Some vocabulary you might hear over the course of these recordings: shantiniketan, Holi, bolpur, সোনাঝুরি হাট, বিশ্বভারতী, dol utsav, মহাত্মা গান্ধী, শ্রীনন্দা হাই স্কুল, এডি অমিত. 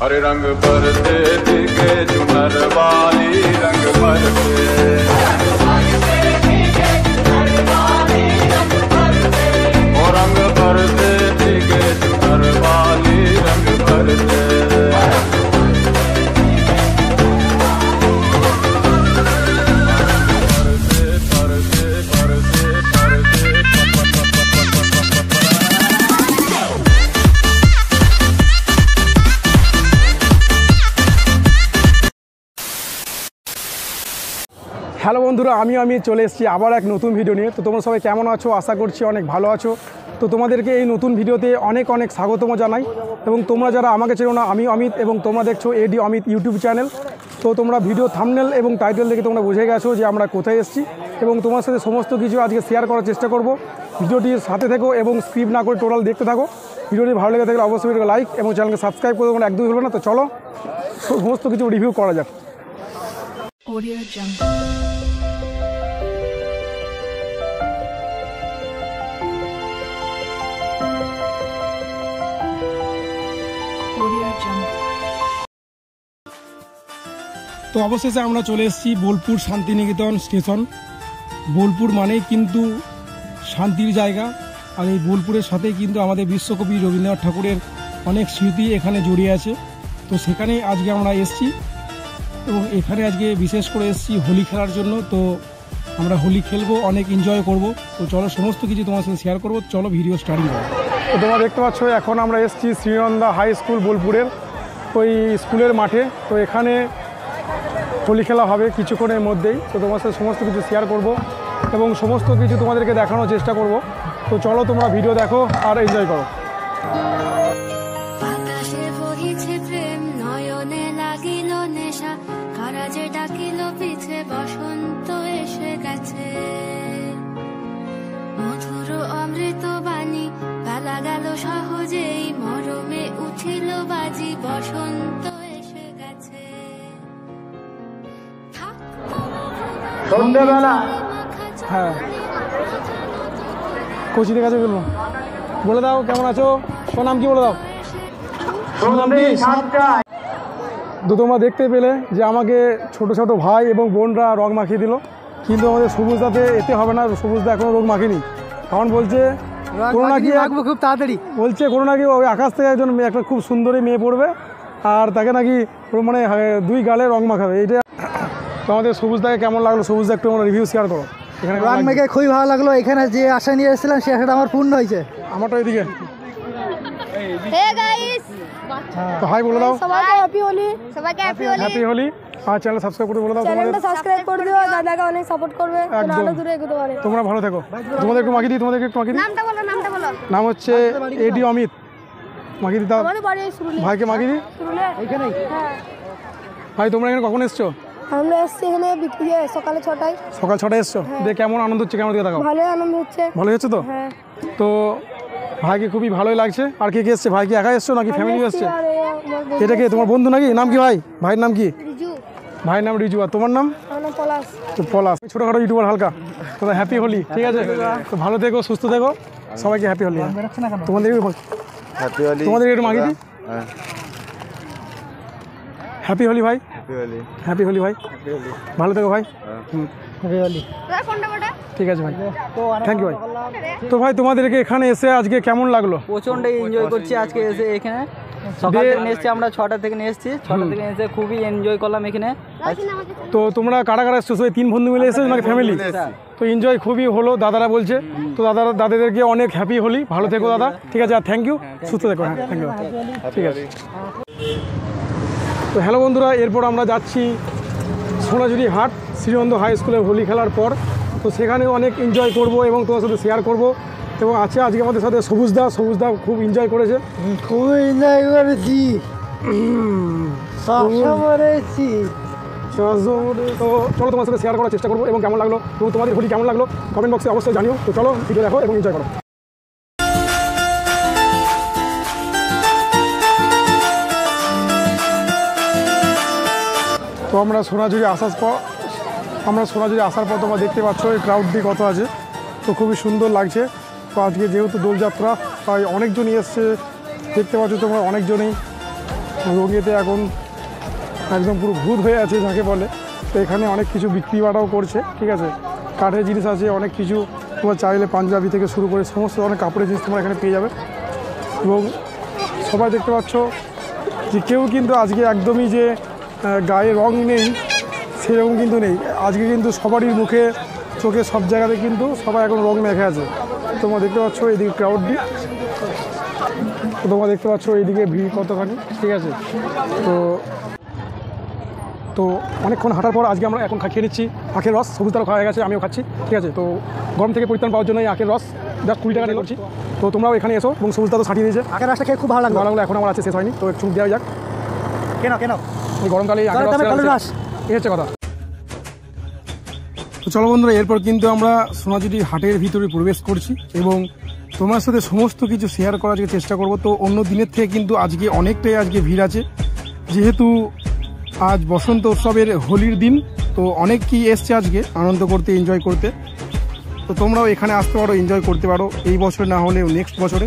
हरे रंग भरते फीके झूमर वाली रंग भरते ओ रंग भरते फीके झूमर वाली रंग भरते হ্যালো বন্ধুরা আমি চলে এসেছি আবার এক নতুন ভিডিও নিয়ে। তো তোমরা সবাই কেমন আছো? আশা করছি অনেক ভালো আছো। তো তোমাদেরকে এই নতুন ভিডিওতে অনেক অনেক স্বাগতম জানাই। এবং তোমরা যারা আমাকে চেনো না, আমি অমিত এবং তোমরা দেখছো এডি অমিত ইউটিউব চ্যানেল। তো তোমরা ভিডিও থাম্বনেল এবং টাইটেল দেখে তোমরা বুঝে গেছো যে আমরা কোথায় এসেছি এবং তোমার সাথে সমস্ত কিছু আজকে শেয়ার করার চেষ্টা করব। ভিডিওটির সাথে থেকো এবং স্ক্রিপ্ট না করে টোটাল দেখতে থাকো। ভিডিওটি ভালো লেগে থাকলে অবশ্যই ভিডিওকে লাইক এবং চ্যানেলকে সাবস্ক্রাইব করে তোমরা একদমই ভুলো না। তো চলো সমস্ত কিছু রিভিউ করা যাক। Audio Jungle তো অবশেষে আমরা চলে এসেছি বোলপুর শান্তিনিকেতন স্টেশন। বোলপুর মানেই কিন্তু শান্তির জায়গা, আর এই বোলপুরের সাথে কিন্তু আমাদের বিশ্বকবি রবীন্দ্রনাথ ঠাকুরের অনেক স্মৃতি এখানে জড়িয়ে আছে। তো সেখানে আজকে আমরা এসেছি এবং এখানে আজকে বিশেষ করে এসেছি হোলি খেলার জন্য। তো আমরা হোলি খেলবো, অনেক এনজয় করব। তো চলো সমস্ত কিছু তোমার সাথে শেয়ার করবো। চলো ভিডিও স্টার্ট করো। তো তোমরা দেখতে পাচ্ছ এখন আমরা এসেছি শ্রীনন্দা হাই স্কুল বোলপুরের ওই স্কুলের মাঠে। তো এখানে হোলি খেলা হবে কিছুক্ষণের মধ্যেই। তো তোমার সাথে সমস্ত কিছু শেয়ার করব এবং সমস্ত কিছু তোমাদেরকে দেখানোর চেষ্টা করব। তো চলো তোমরা ভিডিও দেখো আর এনজয় করো। বসন্ত এসে গেছে, মধুর অমৃত বাণী পালা গেল সহজেই, মরমে উঠিল বাজি বসন্ত এসে গেছে। সন্ধ্যাবেলা হ্যাঁ কোচিনের কাছে গেল, বলে দাও কেমন আছো, তোমার নাম কি বলে দাও। তো তোমরা দেখতে পেলে যে আমাকে ছোট ছোট ভাই এবং বোনরা রং মাখিয়ে দিল, কিন্তু আমাদের সবুজদাতে এতে হবে না। সবুজদা এখনো রং মাখেনি, কারণ বলছে কোনো নাকি খুব তাড়াতাড়ি বলছে কোনো নাকি ওই আকাশ থেকে একজন একটা খুব সুন্দরী মেয়ে পড়বে আর তাকে নাকি মানে দুই গালে রং মাখাবে। এইটা তো আমাদের সবুজদাকে কেমন লাগলো, সবুজদা একটু আমার রিভিউ শেয়ার করো। এখানে রং মেখে খুবই ভালো লাগলো, এখানে যে আশা নিয়ে এসেছিলাম সে আশাটা আমার পূর্ণ হয়েছে। আমারটা এদিকে তো হাই বলে দাও সবাইকে, হ্যাপি হোলি সবাইকে, হ্যাপি হোলি হ্যাপি হোলি। আর চ্যানেল সাবস্ক্রাইব করে বলে দাও, চ্যানেলটা সাবস্ক্রাইব করে দিও, দাদাকে অনেক সাপোর্ট করবে, আরো দূরে এগোতে পারে। তোমরা ভালো থেকো। তোমাদের একটু মাগি দি, তোমাদের একটু মাগি দি, নামটা বলো, নামটা বলো। নাম হচ্ছে এডি অমিত। মাগি দি দাও আমাদের বাড়ি শুরুলে, ভাইকে মাগি দি শুরুলে এইখানেই। হ্যাঁ ভাই তোমরা এখানে কখন এসছো? আমরা এসছি এখানে বিকেলে সকালে 6টায়। সকাল 6টায় এসছো, দেখে কেমন আনন্দ হচ্ছে, কেমন দিকে তাকাও। ভালো আনন্দ হচ্ছে, ভালো হচ্ছে তো। হ্যাঁ তো ভাইকে খুবই ভালোই লাগছে। আর কে কে এসছে? ভাই কি একা এসছো নাকি ফ্যামিলি এসছে? এটা কে তোমার বন্ধু নাকি? নাম কি ভাই? ভাইয়ের নাম কি? রিজু। ভাইয়ের নাম রিজু। আর তোমার নাম? আমার নাম পলাশ। তো পলাশ ছোটখাটো ইউটিউবার হালকা। তো হ্যাপি হোলি, ঠিক আছে? তো ভালো থেকো, সুস্থ থেকো, সবাইকে হ্যাপি হোলি। তোমাদের হ্যাপি হোলি, তোমাদের একটু মাগি দি হ্যাপি হোলি ভাই, হ্যাপি হোলি হ্যাপি হোলি ভাই, ভালো থেকো ভাই, হ্যাপি হোলি। ঠিক আছে ভাই, থ্যাংক ইউ ভাই। তো ভাই তোমাদেরকে এখানে এসে আজকে কেমন লাগলো? প্রচন্ড এনজয় করছি আজকে এসে। এখানে সকাল থেকে এসেছি আমরা, 6টা থেকে এসেছি, 6টা থেকে এসে খুবই এনজয় করলাম এখানে। তো তোমরা কারা কারা এসেছো? তিন বন্ধু মিলে এসেছো নাকি ফ্যামিলি? তো এনজয় খুবই হলো দাদারা বলছে। তো দাদারা দাদাদেরকে অনেক হ্যাপি হোলি, ভালো থেকো দাদা, ঠিক আছে? আর থ্যাংক ইউ, সুস্থ থেকো। হ্যাঁ থ্যাংক ইউ, ঠিক আছে। তো হ্যালো বন্ধুরা, এরপর আমরা যাচ্ছি সোনাঝুরিহাট শ্রীনন্দ হাই স্কুলে হোলি খেলার পর। তো সেখানে অনেক এনজয় করব এবং তোমার সাথে শেয়ার করব। এবং আছে আজকে আমাদের সাথে সবুজদা। সবুজদা খুব এনজয় করেছে, খুব এনজয় করেছি। তো চলো তোমার সাথে শেয়ার করার চেষ্টা করবো এবং কেমন লাগলো এবং তোমাদের হোলি কেমন লাগলো কমেন্ট বক্সে অবশ্যই জানিও। তো চলো ভিডিও দেখো এবং এনজয় করো। তো আমরা সোনাঝুরি আসার পর তোমরা দেখতে পাচ্ছ এই ক্রাউডটি কত আছে। তো খুবই সুন্দর লাগছে। তো আজকে যেহেতু দোলযাত্রা তাই অনেকজনই এসছে, দেখতে পাচ্ছ তোমরা অনেকজনই। তো রঙিতে এখন একদম পুরো ভূত হয়ে আছে যাকে বলে। তো এখানে অনেক কিছু বিক্রি বাটাও করছে, ঠিক আছে, কাঠের জিনিস আছে অনেক কিছু, তোমার চাইলে পাঞ্জাবি থেকে শুরু করে সমস্ত ধরনের কাপড়ের জিনিস তোমরা এখানে পেয়ে যাবে। এবং সবাই দেখতে পাচ্ছ যে কেউ কিন্তু আজকে একদমই যে গায়ে রং নেই সেরকম কিন্তু নেই, আজকে কিন্তু সবারই মুখে চোখে সব জায়গাতে কিন্তু সবাই এখন রং মেখে আছে। তোমরা দেখতে পাচ্ছ এইদিকে ক্রাউডটি, তোমরা দেখতে পাচ্ছ এইদিকে ভিড় কতখানি, ঠিক আছে। তো তো অনেকক্ষণ হাঁটার পর আজকে আমরা এখন খেয়ে নিচ্ছি আখের রস, সবুজ তারও খাওয়া হয়ে গেছে, আমিও খাচ্ছি, ঠিক আছে। তো গরম থেকে পরিত্রাণ পাওয়ার জন্য এই আখের রস জাস্ট 20 টাকা দিয়ে করছি। তো তোমরাও এখানে এসো, এবং সবুজ তারও ছাটিয়ে দিয়েছে আখের রসটা, খেয়ে খুব ভালো লাগলো। এখন আমার আছে শেষ হয়নি, তো একটু দেওয়া যাক। কেন কেন এই গরমকালে আখের রস, এই হচ্ছে কথা। তো চলো বন্ধুরা, এরপর কিন্তু আমরা সোনাঝুরি হাটের ভিতরে প্রবেশ করছি এবং তোমার সাথে সমস্ত কিছু শেয়ার করার আজকে চেষ্টা করব। তো অন্য দিনের থেকে কিন্তু আজকে অনেকটাই আজকে ভিড় আছে, যেহেতু আজ বসন্ত উৎসবের হোলির দিন, তো অনেকেই এসছে আজকে আনন্দ করতে, এনজয় করতে। তো তোমরাও এখানে আসতে পারো, এনজয় করতে পারো, এই বছর না হলেও নেক্সট বছরে।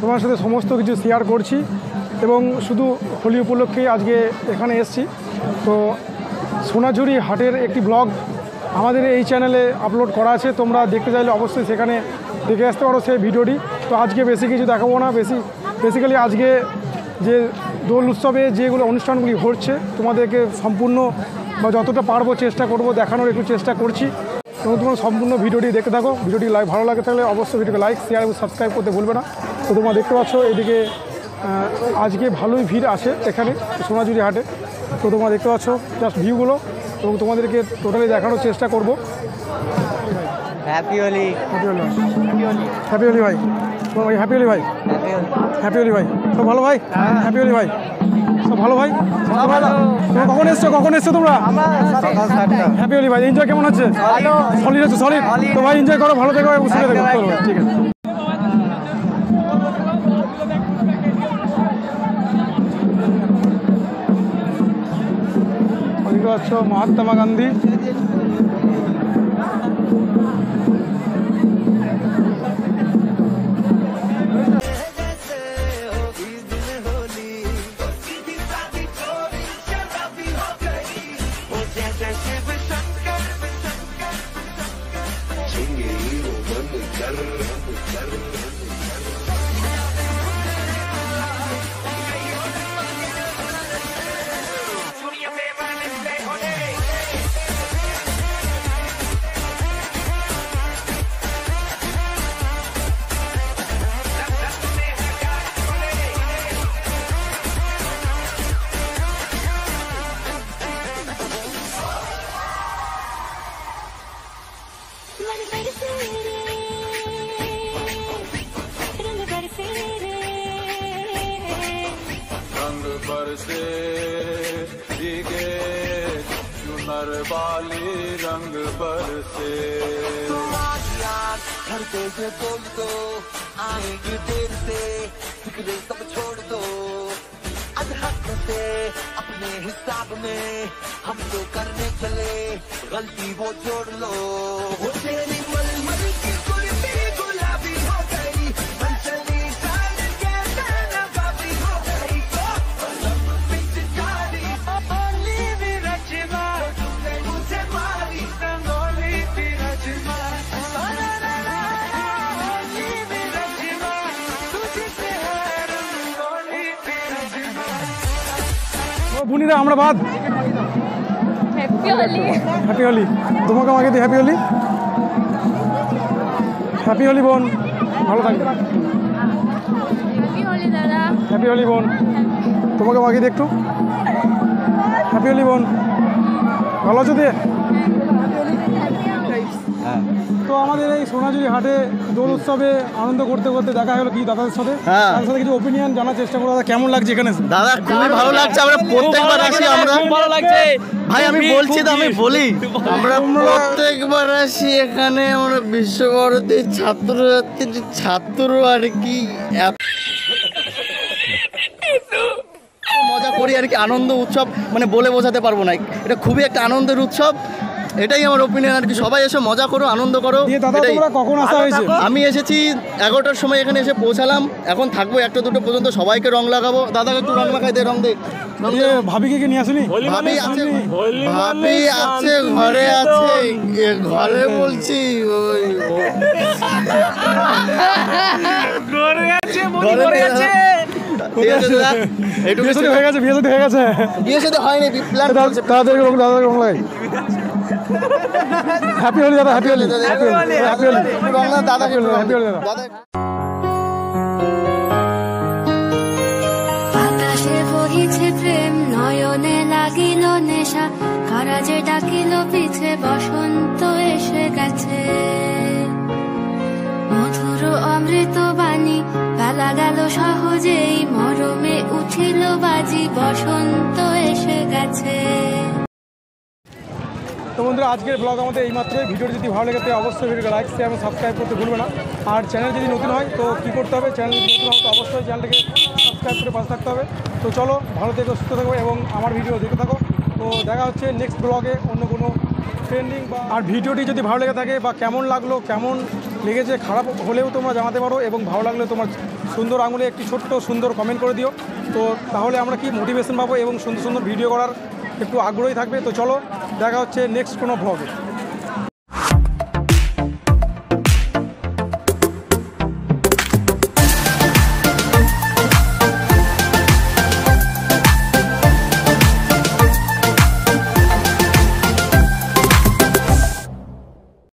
তোমার সাথে সমস্ত কিছু শেয়ার করছি, এবং শুধু হোলি উপলক্ষেই আজকে এখানে এসেছি। তো সোনাঝুরি হাটের একটি ব্লগ আমাদের এই চ্যানেলে আপলোড করা আছে, তোমরা দেখতে চাইলে অবশ্যই সেখানে দেখে আসতে পারো সেই ভিডিওটি। তো আজকে বেশি কিছু দেখাবো না, বেসিক্যালি আজকে যে দোল উৎসবে যেগুলো অনুষ্ঠানগুলি হচ্ছে তোমাদেরকে সম্পূর্ণ বা যতটা পারবো চেষ্টা করব দেখানোর, একটু চেষ্টা করছি। এবং তোমরা সম্পূর্ণ ভিডিওটি দেখতে থাকো, ভিডিওটি লাইক ভালো লাগে থাকলে অবশ্যই ভিডিওকে লাইক, শেয়ার এবং সাবস্ক্রাইব করতে ভুলবে না। তো তোমরা দেখতে পাচ্ছ এদিকে আজকে ভালোই ভিড় আসে এখানে সোনাঝুরি হাটে। তো তোমরা দেখতে পাচ্ছ জাস্ট ভিউগুলো, এবং তোমাদেরকে টোটালি দেখানোর চেষ্টা করব। হ্যাপি হোলি, হ্যাপি হোলি ভাই, হ্যাপি হোলি ভাই, হ্যাপি হোলি ভাই, সব ভালো ভাই, হ্যাপি হোলি ভাই, সব ভালো ভাই, সব ভালো। তোমরা কখন এসছো, তোমরা? হ্যাপি হোলি ভাই, এনজয় কেমন হচ্ছে? সলিড আছে, সলিড। তো ভাই এনজয় করো, ভালো থেকো, উৎসবে দেখো, ঠিক আছে। মহাত্মা গান্ধী रंग बरसे तुम्हारी याद घर से बोल दो आएगी देर से फिक्रे सब छोड़ दो आज हक से अपने हिसाब में हम तो करने चले गलती वो जोड़ लो वो तेरी मलमल की कुर्सी गुलाबी हो गई मंचली सारे कैसा नबाबी हो गई तो बलब पिचकारी होली भी रचवा বুনিরা আমরা বাদ। হ্যাপি হোলি, হ্যাপি হোলি, তোমাকে আমাকে দি হ্যাপি হোলি, হ্যাপি হোলি বোন, ভালো থাকবে। হ্যাপি হোলি দাদা, হ্যাপি হোলি বোন, তোমাকে আমাকে দি একটু হ্যাপি হোলি বোন, ভালো আছো? তো তো আমাদের এই সোনাঝুরি হাটে দোল উৎসবে আনন্দ করতে করতে দেখা হলো কি দাদাদের সাথে, তার সাথে কিছু ওপিনিয়ন জানার চেষ্টা করো। দাদা কেমন লাগছে এখানে? দাদা খুবই ভালো লাগছে, আমরা প্রত্যেকবার আসি, আমরা ভালো লাগছে ভাই। আমি বলছি তো, আমি বলি, আমরা প্রত্যেকবার আসি এখানে, আমরা বিশ্বভারতীর ছাত্রছাত্রীর ছাত্র আর কি মজা করি আর কি, আনন্দ উৎসব মানে বলে বোঝাতে পারবো না। এটা খুবই একটা আনন্দের উৎসব, এটাই আমার ওপিনিয়ন আর কি। সবাই এসে মজা করো, আনন্দ করো। আমি এসেছি ১১টার সময়, এখানে এসে পৌঁছালাম, এখন থাকবো 1টা-2টা পর্যন্ত। সবাইকে রং লাগাবো। দাদাকে একটু রং মাখাই দে, রং দে। ভাবিকে কি নিয়ে আসেনি? ভাবি আছে, ঘরে আছে, ঘরে বলছি প্রেম নয়নে লাগিল নেশা, কারা যে ডাকিল পিছে, বসন্ত এসে গেছে। মধুর অমৃত বাণী বেলা গেল সহজেই, মরমে উঠিল বাজি, বসন্ত এসে গেছে। তো বন্ধুরা, আজকের ব্লগ আমাদের এই মাত্র। ভিডিওটি যদি ভালো লাগে তাহলে অবশ্যই ভিডিওকে লাইক, শেয়ার এবং সাবস্ক্রাইব করতে ভুলবে না। আর চ্যানেল যদি নতুন হয় তো কী করতে হবে? চ্যানেল যদি নতুন হয় তো অবশ্যই চ্যানেলটাকে সাবস্ক্রাইব করে পাশে থাকতে হবে। তো চলো, ভালো থেকে, সুস্থ থাকো এবং আমার ভিডিও দেখতে থাকো। তো দেখা হচ্ছে নেক্সট ব্লগে অন্য কোনো ট্রেন্ডিং বা আর ভিডিওটি যদি ভালো লেগে থাকে বা কেমন লাগলো, কেমন লেগেছে, খারাপ হলেও তোমরা জানাতে পারো এবং ভালো লাগলে তোমার সুন্দর আঙুলে একটি ছোট্ট সুন্দর কমেন্ট করে দিও। তো তাহলে আমরা কি মোটিভেশন পাবো এবং সুন্দর সুন্দর ভিডিও করার একটু আগ্রহী থাকবে। তো চলো, দেখা হচ্ছে নেক্সট কোনো ব্লগে।